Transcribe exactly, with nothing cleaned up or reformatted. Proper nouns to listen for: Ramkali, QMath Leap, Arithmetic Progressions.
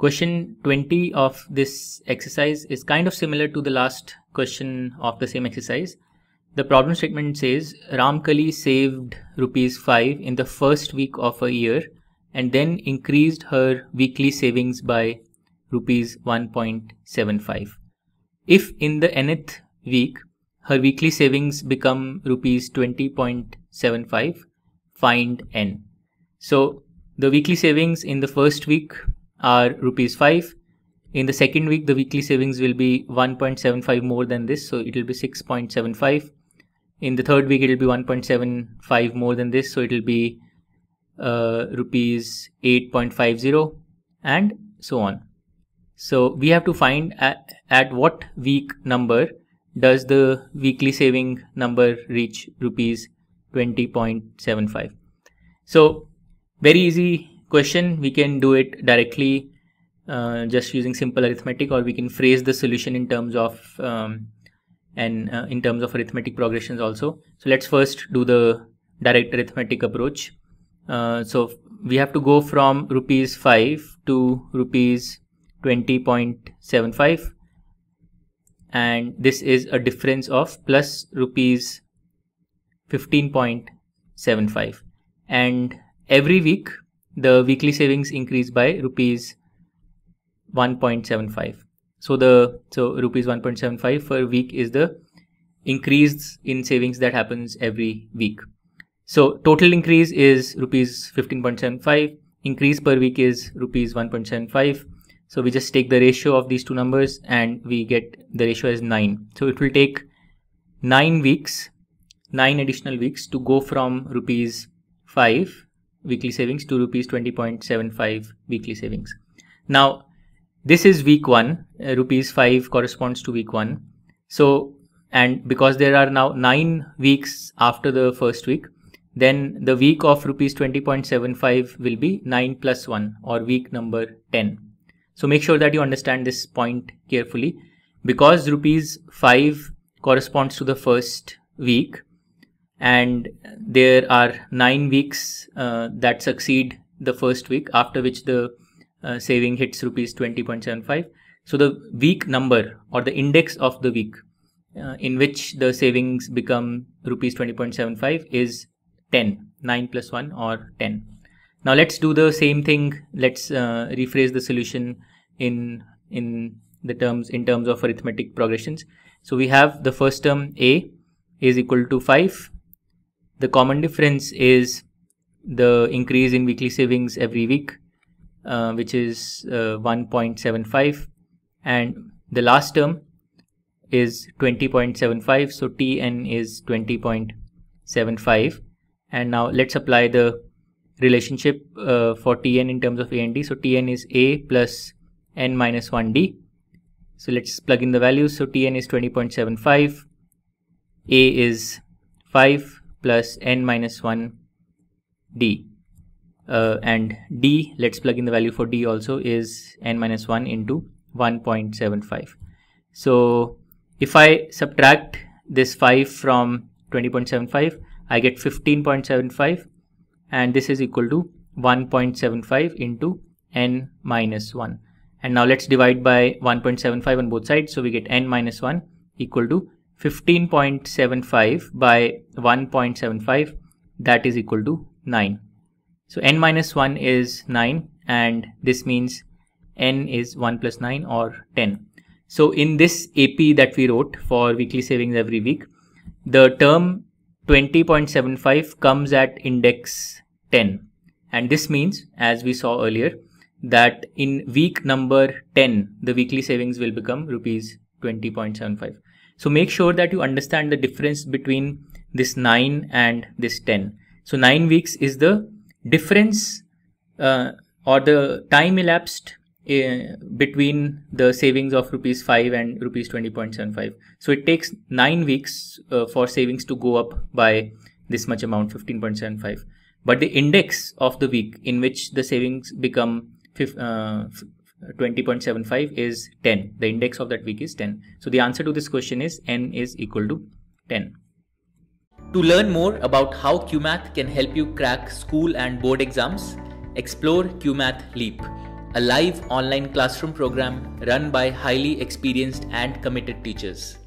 Question twenty of this exercise is kind of similar to the last question of the same exercise. The problem statement says Ramkali saved rupees five in the first week of a year and then increased her weekly savings by rupees one point seven five. If in the nth week her weekly savings become rupees twenty point seven five, find n. So the weekly savings in the first week are rupees five. In the second week, the weekly savings will be one point seven five more than this, so it will be six point seven five. In the third week, it will be one point seven five more than this, so it will be uh, rupees eight point five zero, and so on. So we have to find at, at what week number does the weekly saving number reach rupees twenty point seven five. So very easy question. We can do it directly uh, just using simple arithmetic, or we can phrase the solution in terms of um, and uh, in terms of arithmetic progressions also. So let's first do the direct arithmetic approach. Uh, so we have to go from rupees five to rupees twenty point seven five, and this is a difference of plus rupees fifteen point seven five, and every week the weekly savings increase by rupees one point seven five. So the so rupees one point seven five per week is the increase in savings that happens every week. So total increase is rupees fifteen point seven five, increase per week is rupees one point seven five. So we just take the ratio of these two numbers and we get the ratio as nine. So it will take nine weeks, nine additional weeks to go from rupees five weekly savings to rupees twenty point seven five weekly savings. Now this is week one, uh, rupees five corresponds to week one. So, and because there are now nine weeks after the first week, then the week of rupees twenty point seven five will be nine plus one, or week number ten. So make sure that you understand this point carefully. Because rupees five corresponds to the first week and there are nine weeks uh, that succeed the first week, after which the uh, saving hits rupees twenty point seven five. So the week number, or the index of the week uh, in which the savings become rupees twenty point seven five is ten, nine plus one or ten. Now let's do the same thing. Let's uh, rephrase the solution in in the terms in terms of arithmetic progressions. So we have the first term a is equal to five. The common difference is the increase in weekly savings every week, uh, which is uh, one point seven five, and the last term is twenty point seven five. So T N is twenty point seven five, and now let's apply the relationship uh, for T N in terms of A and D. So T N is A plus N minus one D. So let's plug in the values. So T N is twenty point seven five, A is five plus N minus one D, uh, and D, let's plug in the value for D also, is N minus one into one point seven five. So if I subtract this five from twenty point seven five, I get fifteen point seven five. And this is equal to one point seven five into n minus one. And now let's divide by one point seven five on both sides. So we get n minus one equal to fifteen point seven five by one point seven five, that is equal to nine. So n minus one is nine, and this means n is one plus nine or ten. So in this A P that we wrote for weekly savings every week, the term twenty point seven five comes at index ten, and this means, as we saw earlier, that in week number ten the weekly savings will become rupees twenty point seven five. So make sure that you understand the difference between this nine and this ten. So nine weeks is the difference uh, or the time elapsed uh, between the savings of rupees five and rupees twenty point seven five. So it takes nine weeks uh, for savings to go up by this much amount, fifteen point seven five. But the index of the week in which the savings become uh, twenty point seven five is ten. The index of that week is ten. So the answer to this question is n is equal to ten. To learn more about how QMath can help you crack school and board exams, explore QMath Leap. a live online classroom program run by highly experienced and committed teachers.